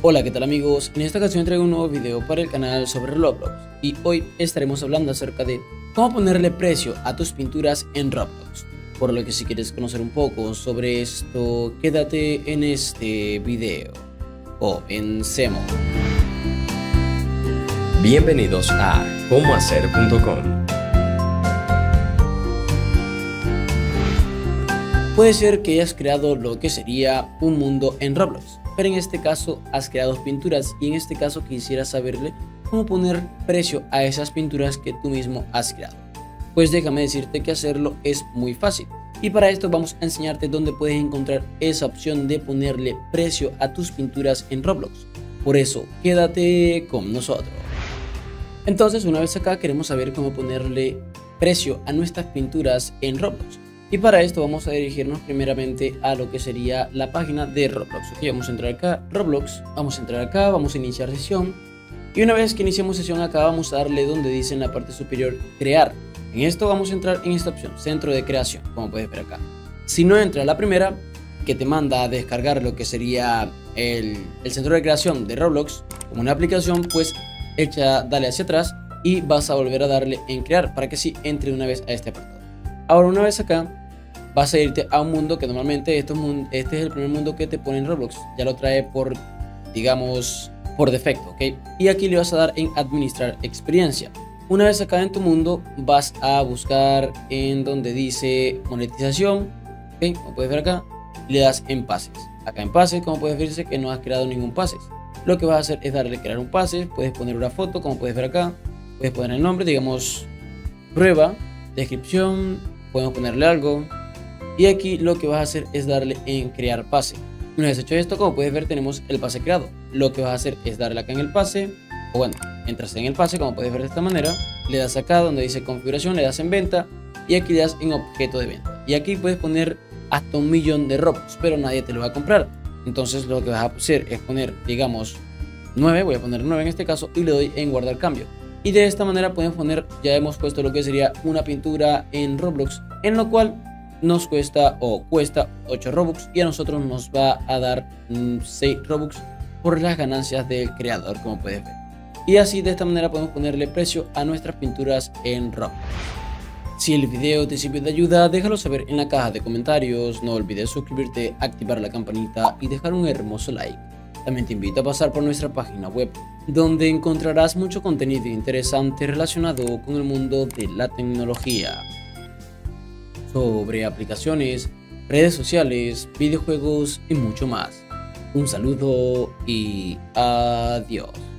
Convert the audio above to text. Hola, ¿qué tal amigos? En esta ocasión traigo un nuevo video para el canal sobre Roblox y hoy estaremos hablando acerca de cómo ponerle precio a tus pinturas en Roblox. Por lo que si quieres conocer un poco sobre esto, quédate en este video. Comencemos. Bienvenidos a comohacer.com. Puede ser que hayas creado lo que sería un mundo en Roblox, pero en este caso has creado pinturas y en este caso quisiera saberle cómo poner precio a esas pinturas que tú mismo has creado. Pues déjame decirte que hacerlo es muy fácil y para esto vamos a enseñarte dónde puedes encontrar esa opción de ponerle precio a tus pinturas en Roblox. Por eso quédate con nosotros. Entonces, una vez acá, queremos saber cómo ponerle precio a nuestras pinturas en Roblox. Y para esto vamos a dirigirnos primeramente a lo que sería la página de Roblox. Ok, vamos a entrar acá, Roblox, vamos a entrar acá, vamos a iniciar sesión. Y una vez que iniciamos sesión acá vamos a darle donde dice en la parte superior crear. En esto vamos a entrar en esta opción, centro de creación, como puedes ver acá. Si no entra la primera, que te manda a descargar lo que sería el centro de creación de Roblox como una aplicación, pues dale hacia atrás y vas a volver a darle en crear para que sí entre una vez a este apartado. Ahora, una vez acá, vas a irte a un mundo que normalmente este es el primer mundo que te pone en Roblox. Ya lo trae por, digamos, por defecto, ¿ok? Y aquí le vas a dar en administrar experiencia. Una vez acá en tu mundo, vas a buscar en donde dice monetización, ¿ok? Como puedes ver acá, le das en pases. Acá en pases, como puedes verse que no has creado ningún pases. Lo que vas a hacer es darle a crear un pase, puedes poner una foto, como puedes ver acá, puedes poner el nombre, digamos, prueba, descripción, podemos ponerle algo. Y aquí lo que vas a hacer es darle en crear pase. Una vez hecho esto, como puedes ver, tenemos el pase creado. Lo que vas a hacer es darle acá en el pase. O bueno, entras en el pase, como puedes ver de esta manera. Le das acá donde dice configuración, le das en venta. Y aquí le das en objeto de venta. Y aquí puedes poner hasta 1.000.000 de Robux, pero nadie te lo va a comprar. Entonces lo que vas a hacer es poner, digamos, 9. Voy a poner 9 en este caso y le doy en guardar cambio. Y de esta manera podemos poner, ya hemos puesto lo que sería una pintura en Roblox, en lo cual nos cuesta o cuesta 8 Robux y a nosotros nos va a dar 6 Robux por las ganancias del creador, como puedes ver. Y así de esta manera podemos ponerle precio a nuestras pinturas en Roblox. Si el video te sirvió de ayuda, déjalo saber en la caja de comentarios. No olvides suscribirte, activar la campanita y dejar un hermoso like. También te invito a pasar por nuestra página web, donde encontrarás mucho contenido interesante relacionado con el mundo de la tecnología, sobre aplicaciones, redes sociales, videojuegos y mucho más. Un saludo y adiós.